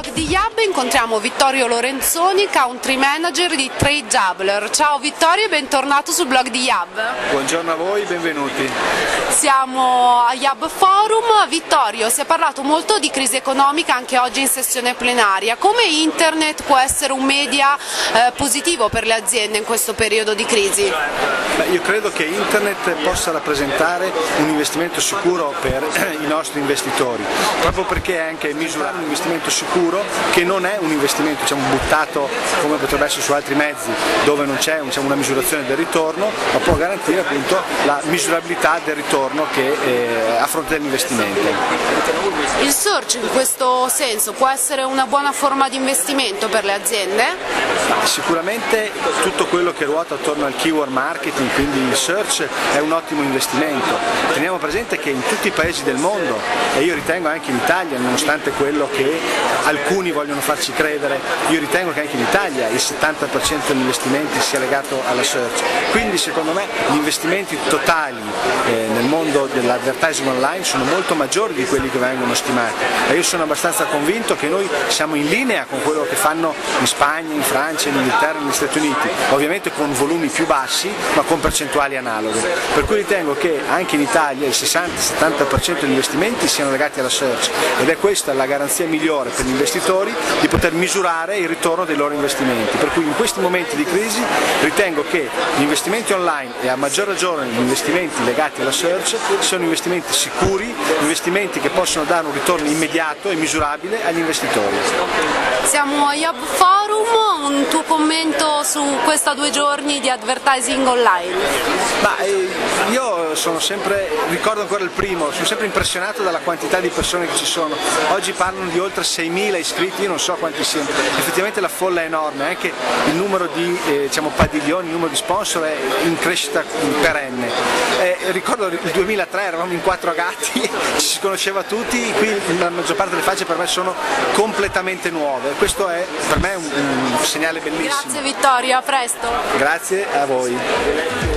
blog di IAB incontriamo Vittorio Lorenzoni, Country Manager di TradeDoubler. Ciao Vittorio e bentornato sul blog di IAB. Buongiorno a voi, benvenuti. Siamo a IAB Forum. Vittorio, si è parlato molto di crisi economica anche oggi in sessione plenaria. Come internet può essere un media positivo per le aziende in questo periodo di crisi? Beh, io credo che internet possa rappresentare un investimento sicuro per i nostri investitori, proprio perché è anche misurato, un investimento sicuro che non è un investimento buttato come potrebbe essere su altri mezzi dove non c'è una misurazione del ritorno, ma può garantire appunto la misurabilità del ritorno che a fronte dell'investimento. Il search in questo senso può essere una buona forma di investimento per le aziende? Ma sicuramente tutto quello che ruota attorno al keyword marketing, quindi il search, è un ottimo investimento. Teniamo presente che in tutti i paesi del mondo, e io ritengo anche in Italia, nonostante quello che alcuni vogliono farci credere, io ritengo che anche in Italia il 70% degli investimenti sia legato alla search. Quindi secondo me gli investimenti totali nel mondo dell'advertising online sono molto maggiori di quelli che vengono stimati, e io sono abbastanza convinto che noi siamo in linea con quello che fanno in Spagna, in Francia, in Inghilterra, negli Stati Uniti, ovviamente con volumi più bassi ma con percentuali analoghe, per cui ritengo che anche in Italia il 60-70% degli investimenti siano legati alla search, ed è questa la garanzia migliore per gli investitori di poter misurare il ritorno dei loro investimenti, per cui in questi momenti di crisi ritengo che gli investimenti online e a maggior ragione gli investimenti legati alla search sono investimenti sicuri, investimenti che possono dare un ritorno immediato e misurabile agli investitori. Siamo a IAB Forum, un tuo commento su questa 2 giorni di advertising online? Io ricordo ancora il primo, sono sempre impressionato dalla quantità di persone che ci sono, oggi parlano di oltre 6.000 iscritti, io non so quanti siano, effettivamente la folla è enorme, anche il numero di padiglioni, il numero di sponsor è in crescita perenne. Ricordo il 2003 eravamo in 4 gatti, ci si conosceva tutti, qui la maggior parte delle facce per me sono completamente nuove, questo è per me un segnale bellissimo. Grazie Vittorio, a presto. Grazie a voi.